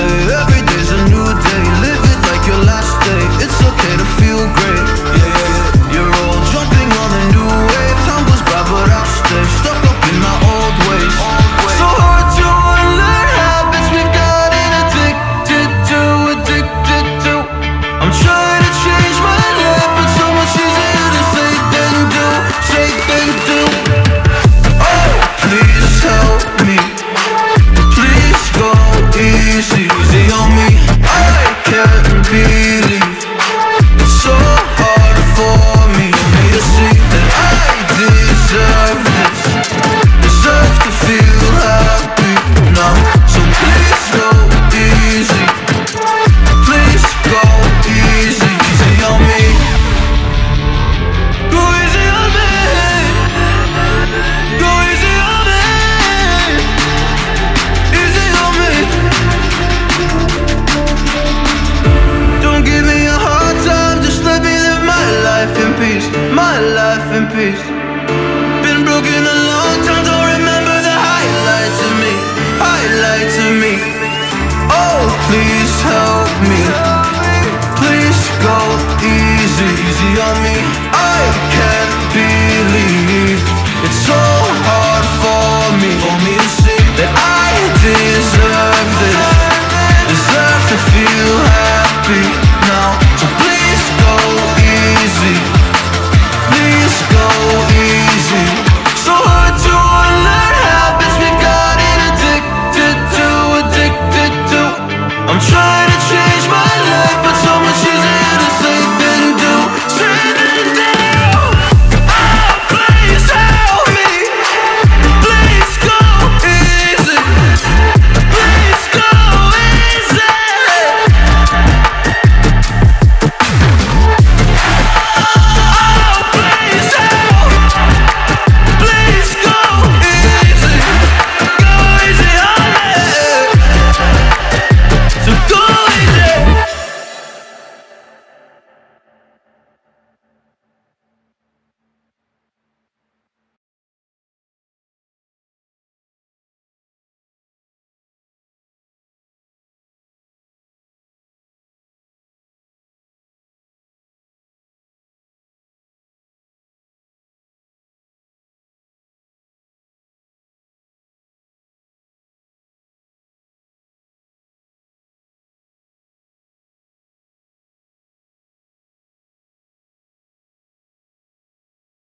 day. Every day's a new day. Live it like your last day. It's okay to feel great. Yeah, you're all jumping on a new wave. Time goes by, but I stay stuck up in my old ways. So hard to unlearn habits we've gotten addicted to, addicted to. I'm trying to change my life, but so much easier to say than do, say than do. Oh, please help me. Please go easy, easy on me. I can't believe it's so hard for me to see that I deserve this. Deserve to feel happy now. So please go easy. Please go easy, easy on me. Go easy on me. Go easy on me. Easy on me. Don't give me a hard time, just let me live my life in peace. My life in peace. Been broken a long time, don't remember the highlights of me. Highlights of me. Oh, please help me. Please go easy, easy on me. I can't believe it's so hard for me to see that I deserve this. Deserve to feel happy now. So please go easy. Please go easy. So hard to unlearn habits we've gotten addicted to, addicted to. I'm trying.